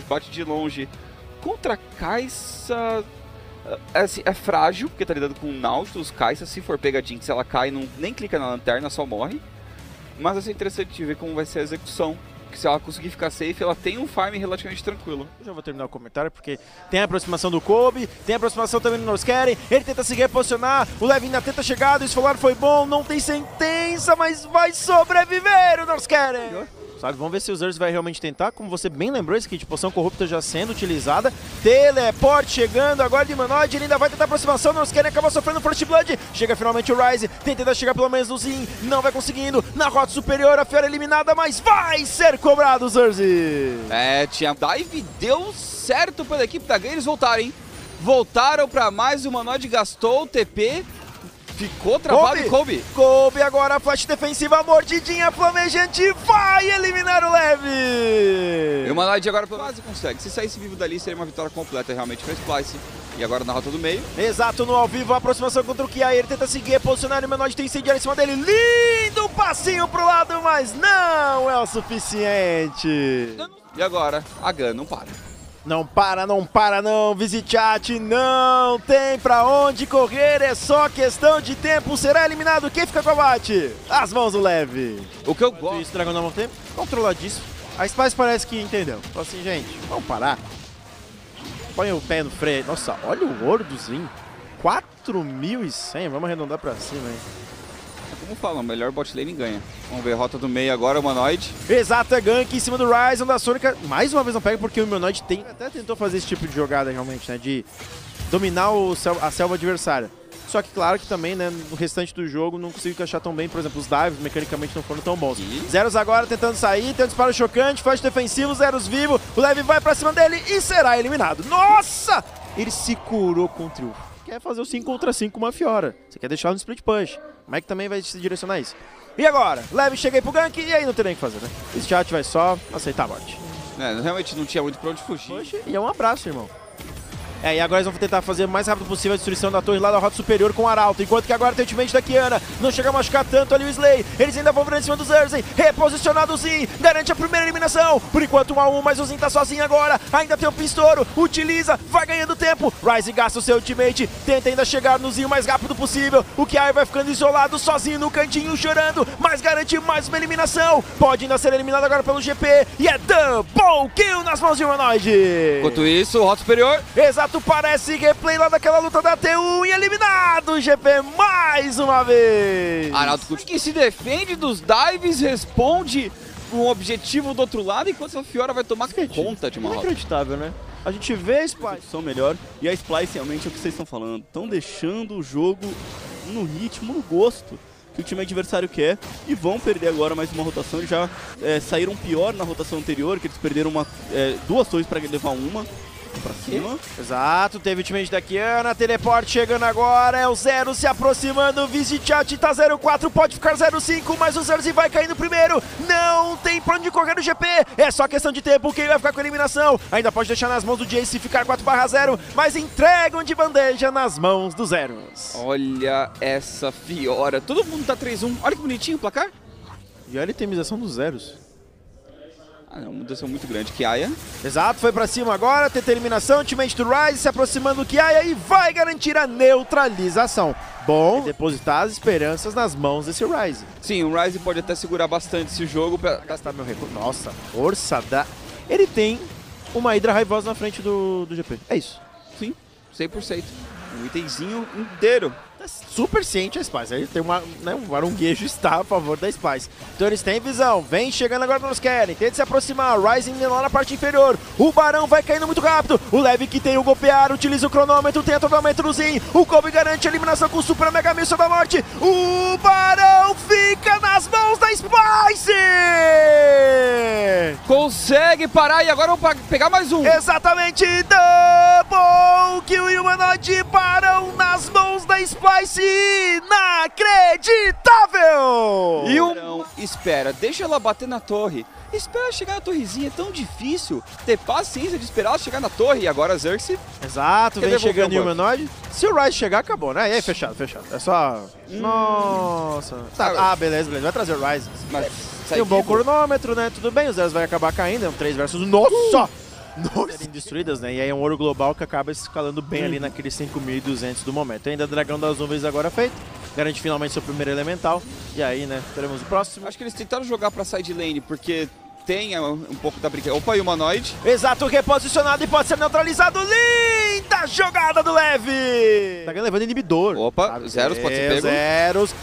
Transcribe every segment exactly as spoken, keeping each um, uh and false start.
fracos, bate de longe. Contra Kai'Sa... É, assim, é frágil, porque tá lidando com o Nautilus. Kai'Sa, se for pegar Jinx, ela cai, não, nem clica na lanterna, só morre. Mas vai ser interessante ver como vai ser a execução. Porque se ela conseguir ficar safe, ela tem um farm relativamente tranquilo. Eu já vou terminar o comentário, porque tem a aproximação do Kobbe, tem a aproximação também do Norskeren. Ele tenta se reposicionar, o Levin ainda tenta chegar, o esfolar foi bom, não tem sentença, mas vai sobreviver o Norskeren. Sabe, vamos ver se o Zeus vai realmente tentar. Como você bem lembrou, esse kit de poção corrupta já sendo utilizada. Teleporte chegando agora de Manoide. Ele ainda vai tentar aproximação. Norskeren acaba sofrendo First Blood. Chega finalmente o Ryze. Tenta chegar pelo menos no Zin. Não vai conseguindo. Na rota superior, a Fiora eliminada, mas vai ser cobrado o Zeus. É, tinha dive. Deu certo pela equipe da Gangplank. Eles voltaram, hein? Voltaram pra mais. O Manoide gastou o T P. Ficou travado, Kobbe. Kobbe agora, a flash defensiva, mordidinha flamejante, vai eliminar o Levin. E o Manoide agora quase consegue. Se saísse vivo dali, seria uma vitória completa realmente para Splyce. E agora na rota do meio. Exato, no ao vivo, a aproximação contra o Kiaya. Ele tenta seguir, posicionar o Manoide, tem incendiário em cima dele. Lindo passinho pro lado, mas não é o suficiente. E agora, a Gan não para. Não para, não para não, Vizicsacsi, não tem pra onde correr, é só questão de tempo, será eliminado, quem fica com o abate? As mãos do Levin. O que eu gosto... Isso, Dragão da Morte, controladíssimo, a Splyce parece que entendeu, falou assim, gente, vamos parar. Põe o pé no freio, nossa, olha o ouro do Zin, quatro mil e cem, vamos arredondar pra cima, hein. Como falam, melhor bot lane ganha. Vamos ver, rota do meio agora, o Manoide. Exato, é gank em cima do Ryze, da Sônica. Mais uma vez não pega, porque o Manoide tem... até tentou fazer esse tipo de jogada realmente, né? De dominar o sel... a selva adversária. Só que claro que também, né, no restante do jogo não consigo encaixar tão bem. Por exemplo, os dives mecanicamente não foram tão bons. E? Zeros agora tentando sair, tem um disparo chocante, flash defensivo, Zeros vivo. O Levin vai pra cima dele e será eliminado. Nossa! Ele se curou com o trio. Quer fazer o cinco contra cinco com uma Fiora. Você quer deixar no split push. Mike também vai se direcionar isso. E agora? Levin chega aí pro gank e aí não tem nem o que fazer, né? Esse chat vai só aceitar a morte. É, realmente não tinha muito pra onde fugir. Poxa, e é um abraço, irmão. É, e agora eles vão tentar fazer o mais rápido possível a destruição da torre lá da rota superior com o Arauto. Enquanto que agora tem o ultimate da Kiana. Não chega a machucar tanto ali o Slay. Eles ainda vão virando em cima do Xerxe. Reposicionado o Zin. Garante a primeira eliminação. Por enquanto um a um, mas o Zin tá sozinho agora. Ainda tem o Pistouro. Utiliza. Vai ganhando tempo. Ryze gasta o seu ultimate. Tenta ainda chegar no Zin o mais rápido possível. O Kiaya vai ficando isolado, sozinho no cantinho, chorando. Mas garante mais uma eliminação. Pode ainda ser eliminado agora pelo G P. E é double kill nas mãos de Manoide. Enquanto isso, rota superior. Exato. Parece replay lá daquela luta da T um e eliminado o G P mais uma vez. Arauto que se defende dos dives, responde um objetivo do outro lado, enquanto a Fiora vai tomar conta de uma rota. Inacreditável, né? A gente vê a Splyce são melhor e a Splyce realmente é o que vocês estão falando. Estão deixando o jogo no ritmo, no gosto que o time adversário quer e vão perder agora mais uma rotação. Já é, saíram pior na rotação anterior, que eles perderam uma, é, duas torres para levar uma. Pra cima. Exato, teve o ultimate da Kiana, teleporte chegando agora, é o Zero se aproximando, o Vizicsacsi tá zero quatro, pode ficar zero cinco, mas o Zero vai caindo primeiro, não tem pra onde correr no G P, é só questão de tempo, quem vai ficar com a eliminação, ainda pode deixar nas mãos do Jayce ficar quatro a zero, mas entregam de bandeja nas mãos do Zero. Olha essa Fiora, todo mundo tá três a um, olha que bonitinho o placar. E olha a itemização dos Zeros. Ah, é uma mudança muito grande. Kiaya. Exato, foi pra cima agora, tenta eliminação, ultimate do Ryze se aproximando do Kiaya e vai garantir a neutralização. Bom, depositar as esperanças nas mãos desse Ryze. Sim, o Ryze pode até segurar bastante esse jogo pra gastar meu recurso. Nossa, força da... Ele tem uma Hydra Raivosa na frente do, do G P. É isso. Sim, cem por cento. Um itemzinho inteiro. Super ciente a Splyce, ele tem uma, né, um varonguejo está a favor da Splyce. Então eles têm visão, vem chegando agora nos querem, tenta se aproximar, Ryze lá na parte inferior, o Barão vai caindo muito rápido, o Levin que tem o golpear, utiliza o cronômetro, tenta o aumentozinho, o Kobbe garante a eliminação com o Super Mega Míssil da Morte, o Barão fica nas mãos da Splyce! Consegue parar e agora vamos pegar mais um! Exatamente, double kill e o Humanoid param nas mãos da Splyce! Inacreditável! E o Barão espera, deixa ela bater na torre. Espera chegar na torrezinha, é tão difícil ter paciência de esperar ela chegar na torre. E agora a Xerxe... Exato, vem chegando o Humanoid. Se o Ryze chegar, acabou, né? E aí, fechado, fechado. É só... Hum. Nossa... Tá, ah, beleza, beleza. Vai trazer o Ryze. Mas tem um bom cronômetro, né? Tudo bem, o Zeus vai acabar caindo. É um três versus... Nossa! Uh. Nossa. Serem destruídas, né? E aí é um ouro global que acaba escalando bem hum. ali naqueles cinco mil e duzentos do momento. Ainda Dragão das Nuvens agora feito, garante finalmente seu primeiro elemental, e aí, né, teremos o próximo. Acho que eles tentaram jogar pra side lane, porque tem um pouco da brincadeira. Opa, e o Manoide. Exato, reposicionado e pode ser neutralizado. Linda jogada do Levin! Tá levando inibidor. Opa, ah, Zeros pode ser pego. Zeros.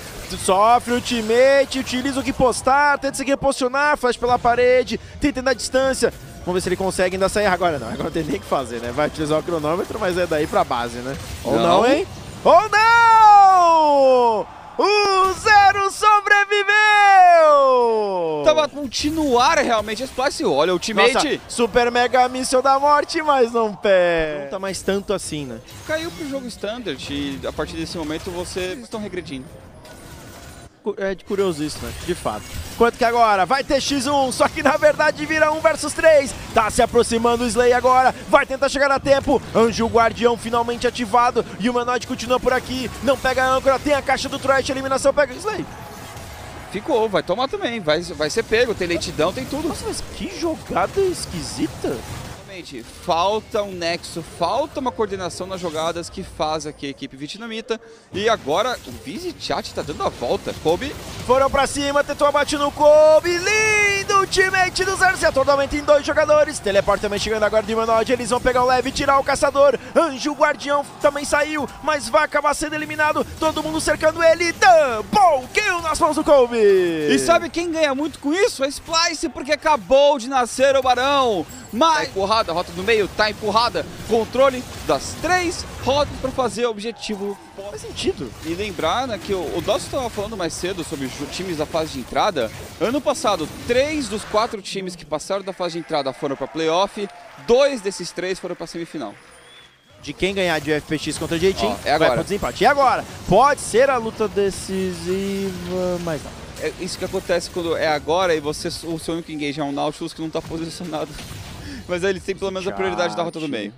Sofre ultimate, utiliza o que postar, tenta se reposicionar, flash pela parede, tenta ir na distância. Vamos ver se ele consegue ainda sair agora. Não, agora não tem nem o que fazer, né? Vai utilizar o cronômetro, mas é daí pra base, né? Não. Ou não, hein? Ou não! O Zero sobreviveu! Tava continuar realmente a Splyce. Olha, ultimate. Nossa, Super Mega Míssil da Morte, mas não pé. Não tá mais tanto assim, né? Caiu pro jogo standard e a partir desse momento vocês estão regredindo. É de curioso isso, né? De fato. Enquanto que agora vai ter xis um, só que na verdade vira um versus três. Tá se aproximando o Slay agora, vai tentar chegar a tempo. Anjo Guardião finalmente ativado e o Manoide continua por aqui. Não pega a âncora, tem a caixa do Thresh, eliminação pega o Slay. Ficou, vai tomar também, vai, vai ser pego, tem lentidão, tem tudo. Nossa, mas que jogada esquisita. Falta um nexo, falta uma coordenação nas jogadas que faz aqui a equipe vietnamita. E agora o Vizicsacsi tá dando a volta. Kobbe. Foram pra cima, tentou abate no Kobbe. Lindo ultimate do Zeros. Atordoamento em dois jogadores. Teleport também chegando agora de Manoide. Eles vão pegar o leve e tirar o caçador. Anjo Guardião também saiu, mas vai acabar sendo eliminado. Todo mundo cercando ele. Bom, kill nas mãos do Kobbe. E sabe quem ganha muito com isso? A Splyce, porque acabou de nascer o Barão. Mas... Tá a rota do meio, tá empurrada. Controle das três rotas para fazer o objetivo. Faz sentido. E lembrar, né, que o, o Dossi estava falando mais cedo sobre os times da fase de entrada. Ano passado, três dos quatro times que passaram da fase de entrada foram para playoff. Dois desses três foram para semifinal. De quem ganhar de F P X contra o Jayce, é agora. Vai para o desempate. E agora? Pode ser a luta decisiva, mas não. É isso que acontece quando é agora e você, o seu único engage é um Nautilus que não tá posicionado. Mas ele tem pelo menos a prioridade da rota do meio.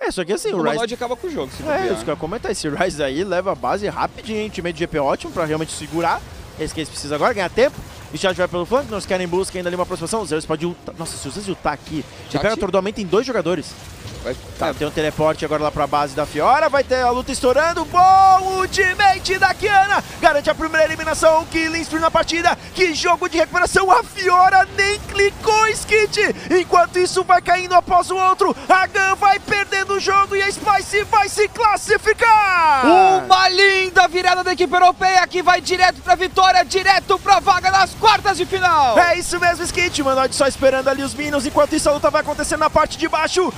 É, só que assim, o, o Ryze... acaba com o jogo, se É, isso que eu ia comentar. Esse Ryze aí leva a base rapidinho, hein? Time de G P ótimo pra realmente segurar. Esse que eles precisam agora, ganhar tempo. O Chat vai pelo flanco, nós querem busca ainda ali uma aproximação. O Zeus pode ultar. Nossa, se o Zeus ultar aqui, já pega atordoamento em dois jogadores. Vai, tá, é. Tem um teleporte agora lá pra base da Fiora. Vai ter a luta estourando. Bom ultimate da Kiana. Garante a primeira eliminação. Killing spree na partida. Que jogo de recuperação. A Fiora nem clicou skit. Enquanto isso vai caindo após o outro. A Gan vai perdendo o jogo e a Splyce vai se classificar. Uma linda virada da equipe europeia que vai direto pra vitória, direto pra vaga das quartas de final! É isso mesmo, Skit, Manoide só esperando ali os Minions, enquanto isso a luta vai acontecendo na parte de baixo.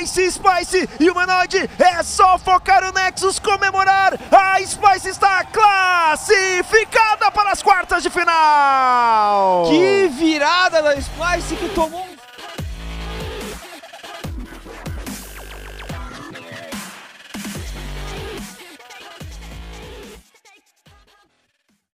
Esse Splyce e o Manoide é só focar o Nexus, comemorar, a Splyce está classificada para as quartas de final! Que virada da Splyce que tomou um